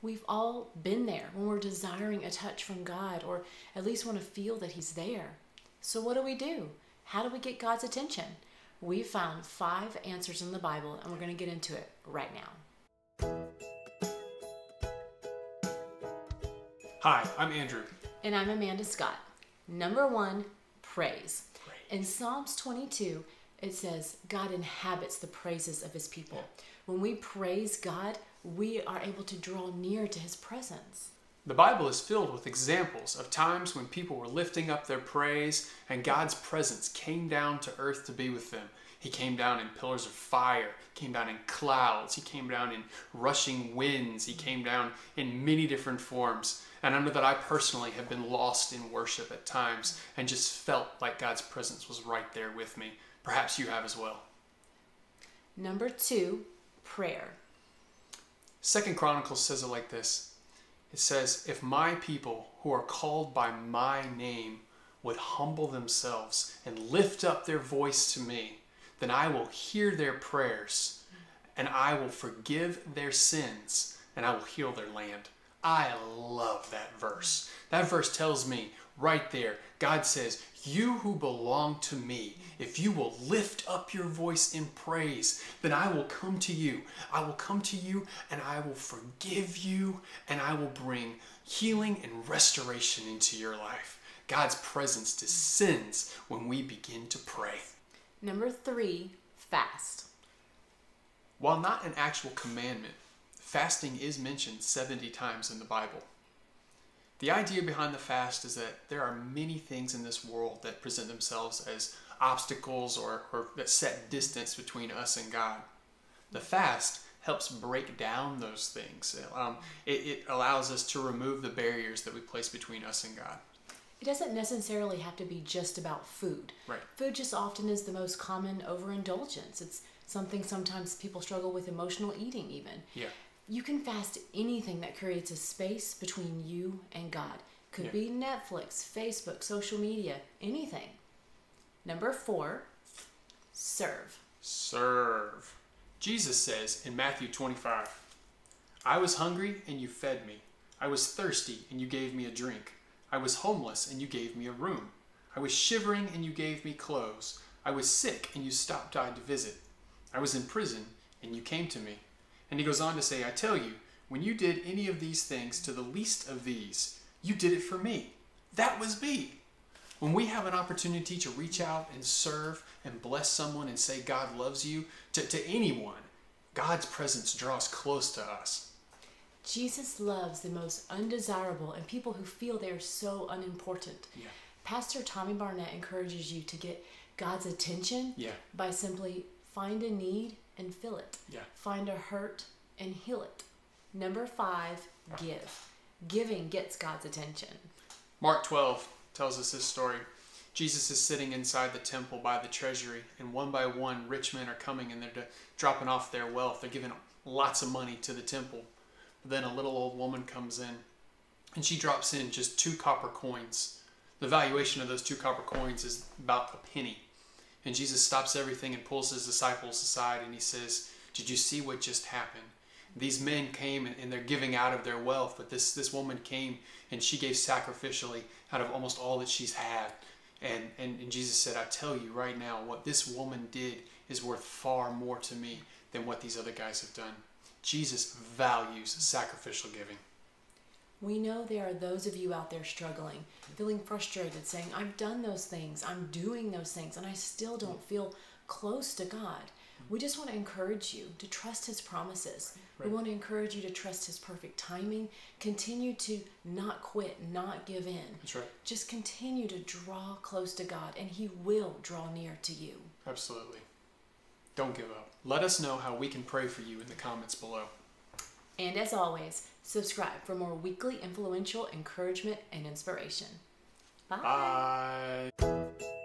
We've all been there when we're desiring a touch from God, or at least want to feel that He's there. So what do? How do we get God's attention? We found 5 answers in the Bible, and we're going to get into it right now. Hi, I'm Andrew. And I'm Amanda Scott. Number 1, praise. In Psalms 22, it says, God inhabits the praises of His people. Yeah. When we praise God, we are able to draw near to His presence. The Bible is filled with examples of times when people were lifting up their praise and God's presence came down to earth to be with them. He came down in pillars of fire, came down in clouds, He came down in rushing winds, He came down in many different forms. And I know that I personally have been lost in worship at times and just felt like God's presence was right there with me. Perhaps you have as well. Number 2, prayer. 2 Chronicles says it like this. It says, if my people who are called by my name would humble themselves and lift up their voice to me, then I will hear their prayers and I will forgive their sins and I will heal their land. I love that verse. That verse tells me right there, God says, you who belong to me, if you will lift up your voice in praise, then I will come to you. I will come to you and I will forgive you and I will bring healing and restoration into your life. God's presence descends when we begin to pray. Number 3, fast. While not an actual commandment, fasting is mentioned 70 times in the Bible. The idea behind the fast is that there are many things in this world that present themselves as obstacles or that set distance between us and God. The fast helps break down those things. It allows us to remove the barriers that we place between us and God. It doesn't necessarily have to be just about food. Right. Food just often is the most common overindulgence. It's something sometimes people struggle with, emotional eating even. Yeah. You can fast anything that creates a space between you and God. Could be Netflix, Facebook, social media, anything. Number 4, serve. Serve. Jesus says in Matthew 25, I was hungry and you fed me. I was thirsty and you gave me a drink. I was homeless and you gave me a room. I was shivering and you gave me clothes. I was sick and you stopped by to visit. I was in prison and you came to me. And He goes on to say, I tell you, when you did any of these things to the least of these, you did it for me. That was me. When we have an opportunity to reach out and serve and bless someone and say God loves you to anyone, God's presence draws close to us. Jesus loves the most undesirable and people who feel they are so unimportant. Yeah. Pastor Tommy Barnett encourages you to get God's attention by simply find a need and fill it. Yeah. Find a hurt and heal it. Number 5, give. Giving gets God's attention. Mark 12 tells us this story. Jesus is sitting inside the temple by the treasury, and one by one rich men are coming and they're dropping off their wealth. They're giving lots of money to the temple. But then a little old woman comes in and she drops in just 2 copper coins. The valuation of those 2 copper coins is about a penny. And Jesus stops everything and pulls His disciples aside and He says, did you see what just happened? These men came and they're giving out of their wealth, but this woman came and she gave sacrificially out of almost all that she's had. And Jesus said, I tell you right now, what this woman did is worth far more to me than what these other guys have done. Jesus values sacrificial giving. We know there are those of you out there struggling, feeling frustrated, saying, I've done those things, I'm doing those things, and I still don't feel close to God. We just want to encourage you to trust His promises. Right. We want to encourage you to trust His perfect timing. Continue to not quit, not give in. That's right. Just continue to draw close to God, and He will draw near to you. Absolutely. Don't give up. Let us know how we can pray for you in the comments below. And as always, subscribe for more weekly influential encouragement and inspiration. Bye. Bye.